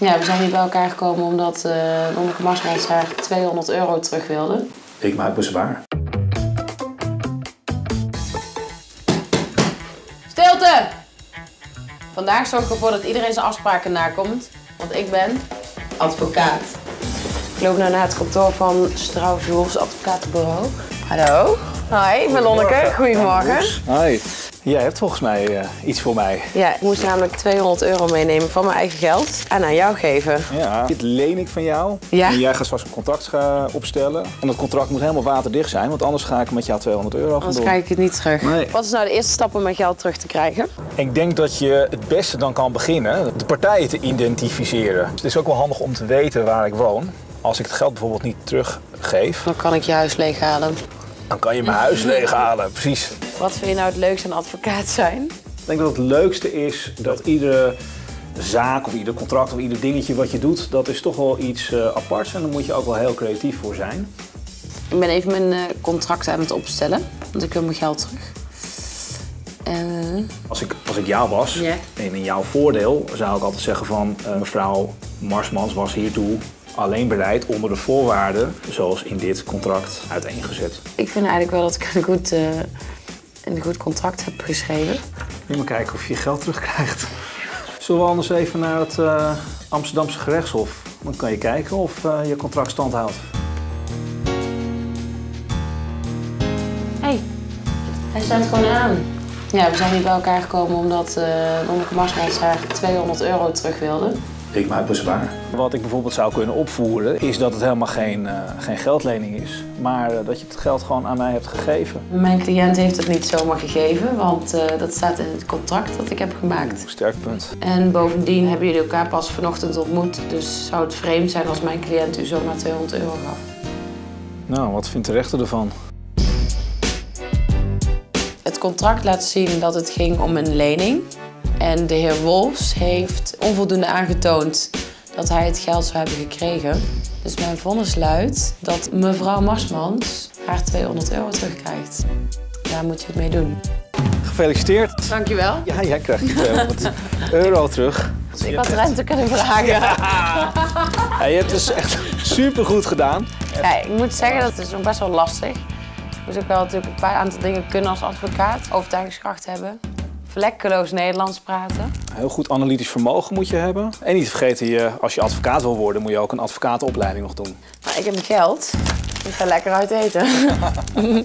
Ja, we zijn hier bij elkaar gekomen omdat Lonneke Marschrijns haar 200 euro terug wilde. Ik maak bezwaar. Stilte! Vandaag zorg ik ervoor dat iedereen zijn afspraken nakomt, want ik ben advocaat. Ik loop nu naar het kantoor van Strouw Advocatenbureau. Hallo. Hi, ik ben Lonneke. Goedemorgen. Hi. Jij hebt volgens mij iets voor mij. Ja, ik moest namelijk 200 euro meenemen van mijn eigen geld en aan jou geven. Ja, dit leen ik van jou. Ja. En jij gaat straks een contract opstellen. En dat contract moet helemaal waterdicht zijn, want anders ga ik met jou 200 euro gaan doen. Anders krijg ik het niet terug. Nee. Wat is nou de eerste stap om mijn geld terug te krijgen? Ik denk dat je het beste dan kan beginnen de partijen te identificeren. Dus het is ook wel handig om te weten waar ik woon. Als ik het geld bijvoorbeeld niet teruggeef... Dan kan ik je huis leeghalen. Dan kan je mijn huis leeghalen, precies. Wat vind je nou het leukste aan advocaat zijn? Ik denk dat het leukste is dat iedere zaak of ieder contract of ieder dingetje wat je doet, dat is toch wel iets aparts en daar moet je ook wel heel creatief voor zijn. Ik ben even mijn contract aan het opstellen, want ik wil mijn geld terug. Als ik jou was, en in jouw voordeel, zou ik altijd zeggen van mevrouw Marschrijns was hiertoe alleen bereid onder de voorwaarden zoals in dit contract uiteengezet. Ik vind eigenlijk wel dat ik een goed contract heb geschreven. Nu maar kijken of je je geld terugkrijgt. Zullen we anders even naar het Amsterdamse gerechtshof? Dan kan je kijken of je contract stand houdt. Hey, hij staat gewoon aan. Ja, we zijn hier bij elkaar gekomen omdat Lonneke Marschrijns haar 200 euro terug wilde. Ik maak bezwaar. Wat ik bijvoorbeeld zou kunnen opvoeren is dat het helemaal geen geldlening is, maar dat je het geld gewoon aan mij hebt gegeven. Mijn cliënt heeft het niet zomaar gegeven, want dat staat in het contract dat ik heb gemaakt. Sterk punt. En bovendien hebben jullie elkaar pas vanochtend ontmoet, dus zou het vreemd zijn als mijn cliënt u zomaar 200 euro gaf. Nou, wat vindt de rechter ervan? Het contract laat zien dat het ging om een lening. En de heer Wolfs heeft onvoldoende aangetoond dat hij het geld zou hebben gekregen. Dus mijn vonnis luidt dat mevrouw Marschrijns haar 200 euro terugkrijgt. Daar moet je het mee doen. Gefeliciteerd. Dankjewel. Ja, jij krijgt je 200 euro terug. Dus ik had rente kunnen vragen. Ja. Ja, je hebt dus echt supergoed gedaan. Ja, ik moet zeggen dat het ook best wel lastig is. Je moet ook wel natuurlijk een paar aantal dingen kunnen als advocaat. Overtuigingskracht hebben. Vlekkeloos Nederlands praten. Heel goed analytisch vermogen moet je hebben. En niet vergeten, als je advocaat wil worden, moet je ook een advocatenopleiding nog doen. Maar ik heb mijn geld. Ik ga lekker uit eten.